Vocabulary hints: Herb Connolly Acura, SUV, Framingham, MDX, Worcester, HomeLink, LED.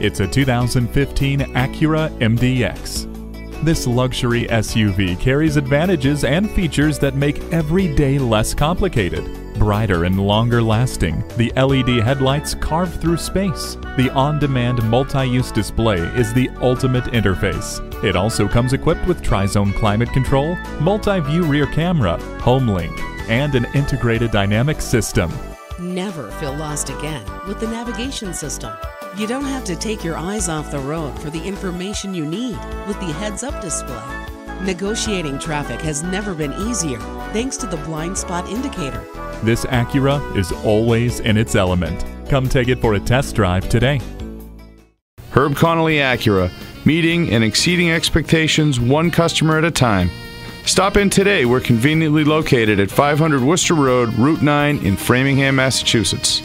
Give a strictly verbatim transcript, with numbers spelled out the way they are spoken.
It's a two thousand fifteen Acura M D X. This luxury S U V carries advantages and features that make every day less complicated, brighter and longer lasting. The L E D headlights carve through space. The on-demand multi-use display is the ultimate interface. It also comes equipped with tri-zone climate control, multi-view rear camera, HomeLink, and an integrated dynamic system. Never feel lost again with the navigation system. You don't have to take your eyes off the road for the information you need with the heads-up display. Negotiating traffic has never been easier thanks to the blind spot indicator. This Acura is always in its element. Come take it for a test drive today. Herb Connolly Acura, meeting and exceeding expectations one customer at a time. Stop in today. We're conveniently located at five hundred Worcester Road, Route nine in Framingham, Massachusetts.